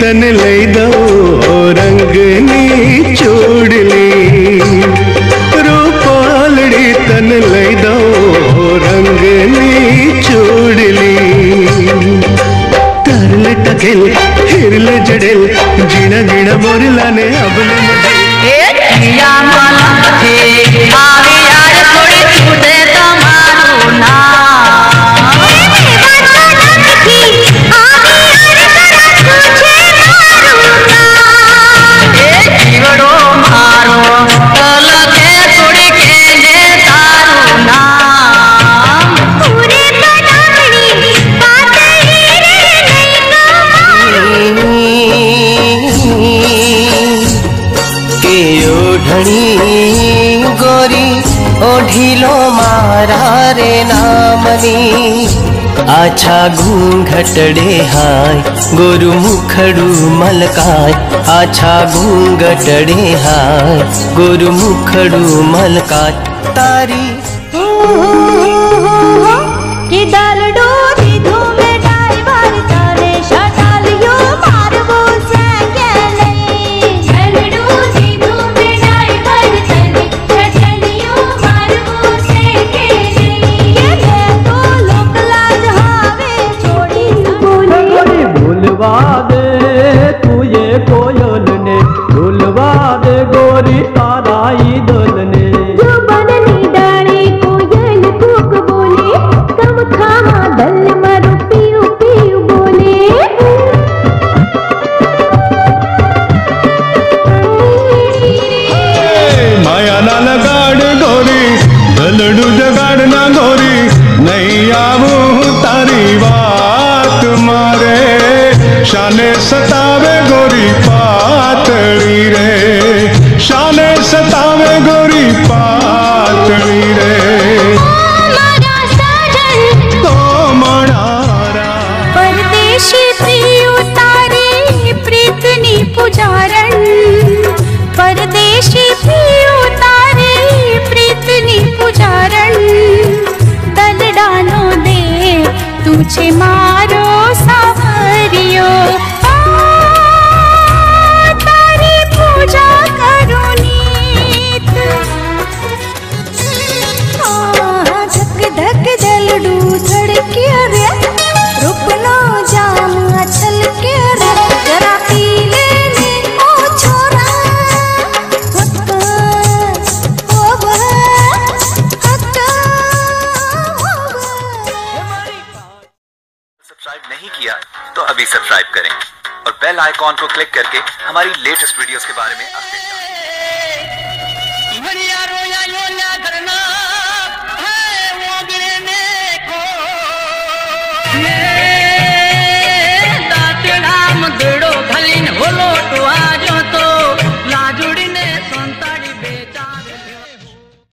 तन लई दो रंगनी चूड़ली रूपालड़ी तन लई दो रंगनी चूड़ली तरल टकेल हिरल जड़ेल जीण गिण मोरला ने अबले गोरी ओढ़िलो मारा रे नामनी आछा घूंघटड़े हाय गोरु मुखड़ू मलकाय आछा घूंघटड़े हाय गोरु मुखड़ू मलकाय तारी की दाल डोरी धूमे डाई बार तारे शटालियो मारबो शाने सतावे गोरी पातड़ी रे शाने सतावे गोरी पातड़ी रे तो मनारा परदेशी प्रियो तारे प्रीतनी पुजारन परदेशी प्रियो तारे प्रीतनी पुजारन दल डानो दे तुझे मारो तो अभी सब्सक्राइब करें और बेल आइकॉन को क्लिक करके हमारी लेटेस्ट वीडियोस के बारे में